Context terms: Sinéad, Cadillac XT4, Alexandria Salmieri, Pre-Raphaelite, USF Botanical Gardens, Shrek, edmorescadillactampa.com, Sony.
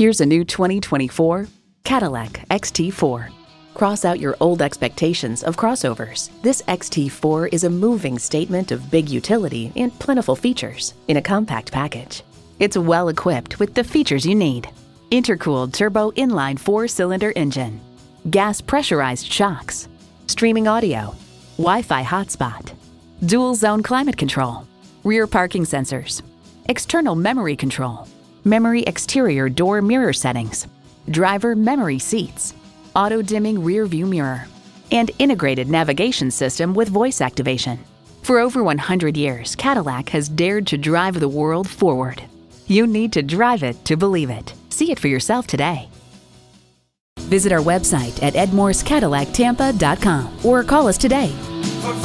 Here's a new 2024 Cadillac XT4. Cross out your old expectations of crossovers. This XT4 is a moving statement of big utility and plentiful features in a compact package. It's well equipped with the features you need: intercooled turbo inline 4-cylinder engine, gas pressurized shocks, streaming audio, Wi-Fi hotspot, dual zone climate control, rear parking sensors, external memory control, memory exterior door mirror settings, driver memory seats, auto-dimming rear view mirror, and integrated navigation system with voice activation. For over 100 years, Cadillac has dared to drive the world forward. You need to drive it to believe it. See it for yourself today. Visit our website at edmorescadillactampa.com or call us today.